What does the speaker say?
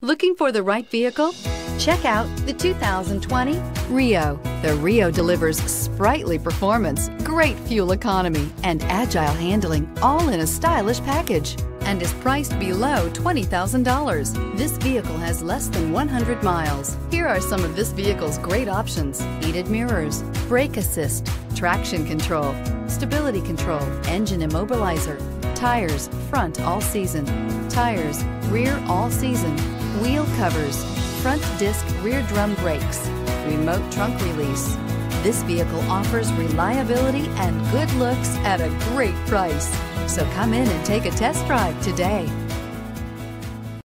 Looking for the right vehicle? Check out the 2020 Rio. The Rio delivers sprightly performance, great fuel economy, and agile handling, all in a stylish package, and is priced below $20,000. This vehicle has less than 100 miles. Here are some of this vehicle's great options: heated mirrors, brake assist, traction control, stability control, engine immobilizer, tires front all season, tires rear all season, wheel covers, front disc rear drum brakes, remote trunk release. This vehicle offers reliability and good looks at a great price. So come in and take a test drive today.